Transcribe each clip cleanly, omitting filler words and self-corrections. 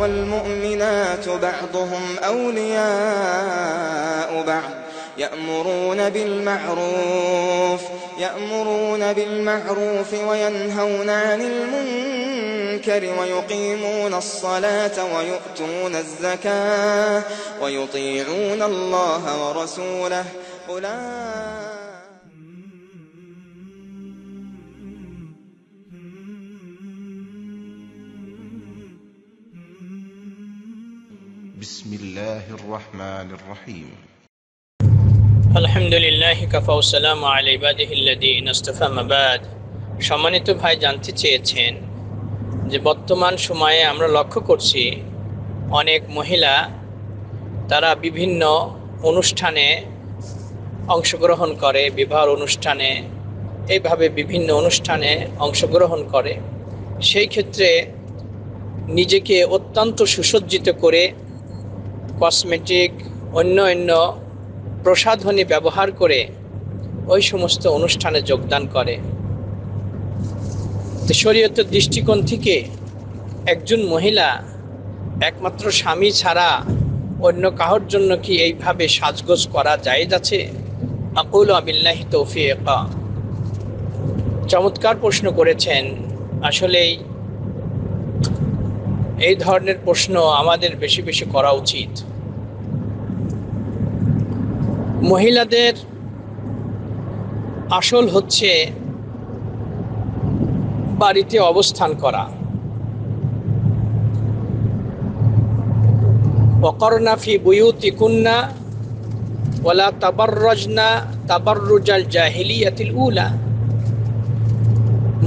والمؤمنات بعضهم أولياء بعض يأمرون بالمعروف وينهون عن المنكر ويقيمون الصلاة ويؤتون الزكاة ويطيعون الله ورسوله بسم الله الرحمن الرحيم. الحمد لله كفى والسلام على عباده الذين اصطفى ما بعد. সম্মানিত ভাই জানতে চেয়েছেন যে বর্তমান সময়ে আমরা লক্ষ্য করছি অনেক মহিলা তারা বিভিন্ন অনুষ্ঠানে অংশগ্রহণ করে, বিবাহ অনুষ্ঠানে, এইভাবে বিভিন্ন অনুষ্ঠানে অংশগ্রহণ করে। সেই ক্ষেত্রে নিজেকে অত্যন্ত সুসজ্জিত করে কসমেটিক অন্য প্রসাধনী ব্যবহার করে ওই সমস্ত অনুষ্ঠানে যোগদান করে। শরীয়তের দৃষ্টিকোণ থেকে একজন মহিলা একমাত্র স্বামী ছাড়া অন্য কারোর জন্য কি এইভাবে সাজগোজ করা জায়েজ আছে? আকুলু বিল্লাহি তৌফিক। চমৎকার প্রশ্ন করেছেন। আসলেই এই ধরনের প্রশ্ন আমাদের বেশি বেশি করা উচিত। মহিলাদের আসল হচ্ছে বাড়িতে অবস্থান করা। ওয়াকরনা ফি বুয়ুতিকুন্না ওয়ালা তাবাররাজনা তাবাররুজাল জাহিলিয়াতিল উলা।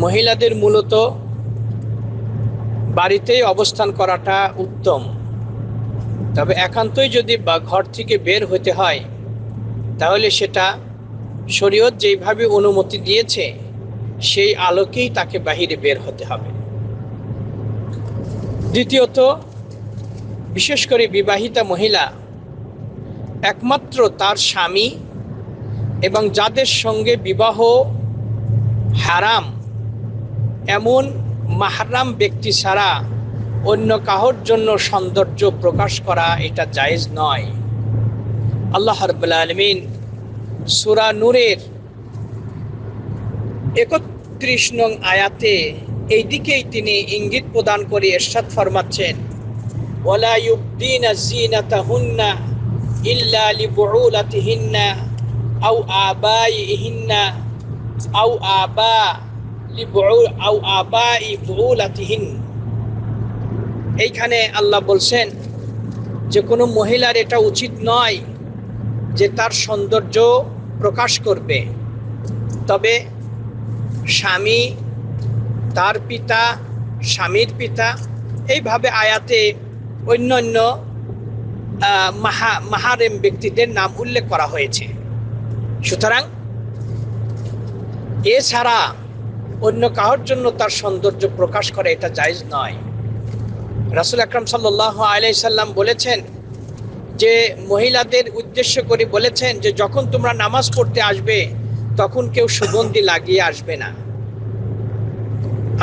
মহিলাদের মূলত বাড়িতেই অবস্থান করাটা উত্তম। তবে একান্তই যদি বা ঘর থেকে বের হতে হয় তাহলে সেটা শরীয়ত যেইভাবে অনুমতি দিয়েছে সেই আলোকেই তাকে বাহিরে বের হতে হবে। দ্বিতীয়ত, বিশেষ করে বিবাহিতা মহিলা একমাত্র তার স্বামী এবং যাদের সঙ্গে বিবাহ হারাম এমন মাহরাম ব্যক্তি ছাড়া অন্য কারোর জন্য সৌন্দর্য প্রকাশ করা এটা জায়েজ নয়। আল্লাহ রাব্বুল আলামিন সূরা নূরের ৩১ নং আয়াতে এই দিকেই তিনি ইঙ্গিত প্রদান করে ইরশাদ ফরমাচ্ছেন, ওয়ালা ইউবদিনা যিনাতাহুন্না ইল্লা লিবুউলাতিহিন্না আও আবাইহিন্না আও আবা আও আবাই বুউলাতিহিন। এইখানে আল্লাহ বলছেন যে কোনো মহিলার এটা উচিত নয় যে তার সৌন্দর্য প্রকাশ করবে, তবে স্বামী, তার পিতা, স্বামীর পিতা, এইভাবে আয়াতে অন্যান্য মাহারেম ব্যক্তিদের নাম উল্লেখ করা হয়েছে। সুতরাং এছাড়া অন্য কারোর জন্য তার সৌন্দর্য প্রকাশ করে এটা জায়েজ নয়। রাসূল আকরাম সাল্লাল্লাহু আলাইহি সাল্লাম বলেছেন যে মহিলাদের উদ্দেশ্য করে বলেছেন যে যখন তোমরা নামাজ পড়তে আসবে তখন কেউ সুগন্ধি লাগিয়ে আসবে না।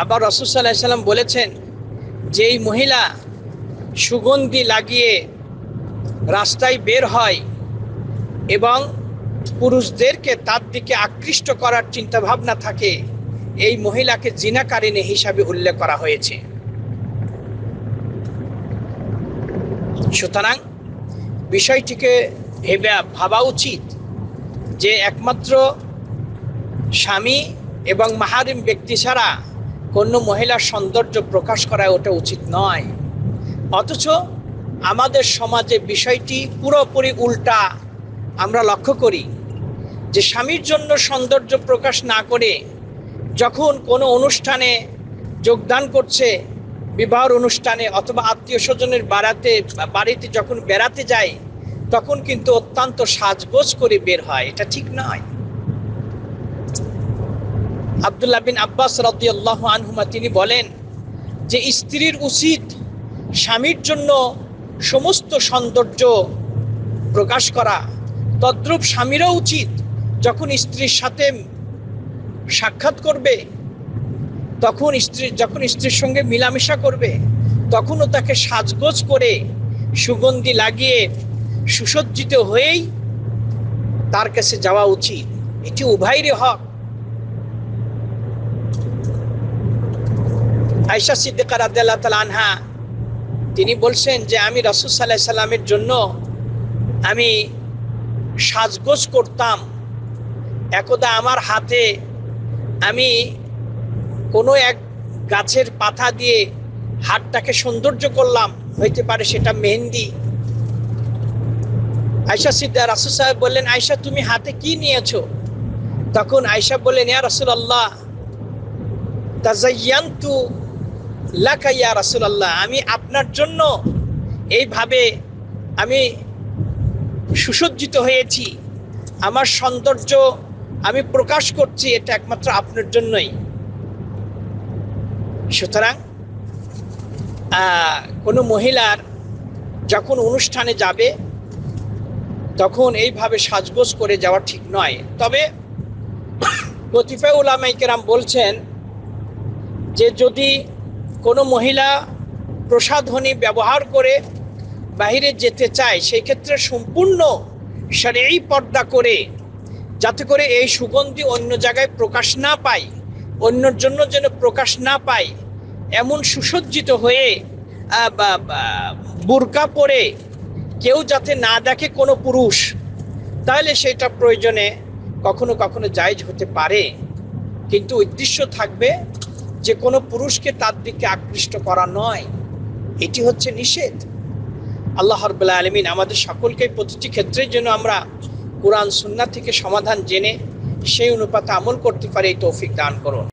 আবার রাসূল সাল্লাল্লাহু আলাইহি সাল্লাম বলেছেন যে এই মহিলা সুগন্ধি লাগিয়ে রাস্তায় বের হয় এবং পুরুষদেরকে তার দিকে আকৃষ্ট করার চিন্তাভাবনা থাকে, এই মহিলাকে জিনাকারিনী হিসাবে উল্লেখ করা হয়েছে। সুতরাং বিষয়টিকে ভাবা উচিত যে একমাত্র স্বামী এবং মাহরাম ব্যক্তি ছাড়া কোনো মহিলার সৌন্দর্য প্রকাশ করা ওটা উচিত নয়। অথচ আমাদের সমাজে বিষয়টি পুরোপুরি উল্টা। আমরা লক্ষ্য করি যে স্বামীর জন্য সৌন্দর্য প্রকাশ না করে যখন কোনো অনুষ্ঠানে যোগদান করছে, বিবাহ অনুষ্ঠানে অথবা আত্মীয় স্বজনের বাড়িতে যখন বেড়াতে যায় তখন কিন্তু অত্যন্ত সাজগোজ করে বের হয়, এটা ঠিক নয়। আব্দুল্লাহ বিন আব্বাস রাদিয়াল্লাহু আনহুমা তিনি বলেন যে স্ত্রীর উচিত স্বামীর জন্য সমস্ত সৌন্দর্য প্রকাশ করা, তদ্রূপ স্বামীরও উচিত যখন স্ত্রীর সাথে সাক্ষাৎ করবে, যখন স্ত্রীর সঙ্গে মিলামেশা করবে তখনও তাকে সাজগোজ করে সুগন্ধি লাগিয়ে সুসজ্জিত হয়েই তার কাছে যাওয়া উচিত। এটি উভয়েরই হক। আয়েশা সিদ্দিকা রাদিয়াল্লাহু তাআলা আনহা তিনি বলছেন যে আমি রাসূল সাল্লাল্লাহু আলাইহি সাল্লামের জন্য আমি সাজগোজ করতাম। একদা আমার হাতে আমি কোনো এক গাছের পাতা দিয়ে হাতটাকে সৌন্দর্য করলাম, হইতে পারে সেটা মেহেন্দি। আয়েশা সিদ্দিকা রাসূল সাহেব বললেন, আয়েশা তুমি হাতে কি নিয়েছো? তখন আয়েশা বললেন, ইয়া রাসূলুল্লাহ তাযায়্যানতু লাকা ইয়া রাসূলুল্লাহ, আমি আপনার জন্য এইভাবে আমি সুসজ্জিত হয়েছি, আমার সৌন্দর্য আমি প্রকাশ করছি, এটা একমাত্র আপনার জন্যই। সুতরাং কোনো মহিলার যখন অনুষ্ঠানে যাবে তখন এইভাবে সাজগোজ করে যাওয়া ঠিক নয়। তবে কতিপয় উলামায়ে কেরাম বলছেন যে যদি কোনো মহিলা প্রসাধনী ব্যবহার করে বাইরে যেতে চায়, সেই ক্ষেত্রে সম্পূর্ণ শরঈ পর্দা করে, যাতে করে এই সুগন্ধি অন্য জায়গায় প্রকাশ না পায়, অন্যর জন্য যেন প্রকাশ না পায়, এমন সুসজ্জিত হয়ে বুরকা পরে কেউ যাতে না দেখে কোনো পুরুষ, তাহলে সেটা প্রয়োজনে কখনো কখনো জায়েজ হতে পারে। কিন্তু উদ্দেশ্য থাকবে যে কোনো পুরুষকে তার দিকে আকৃষ্ট করা নয়, এটি হচ্ছে নিষেধ। আল্লাহ রাব্বুল আলামিন আমাদের সকলকে প্রতিটি ক্ষেত্রে যেন আমরা কুরআন সুন্নাহ থেকে সমাধান জেনে সেই অনুপাতে আমল করতে পারি, এই তৌফিক দান করুন।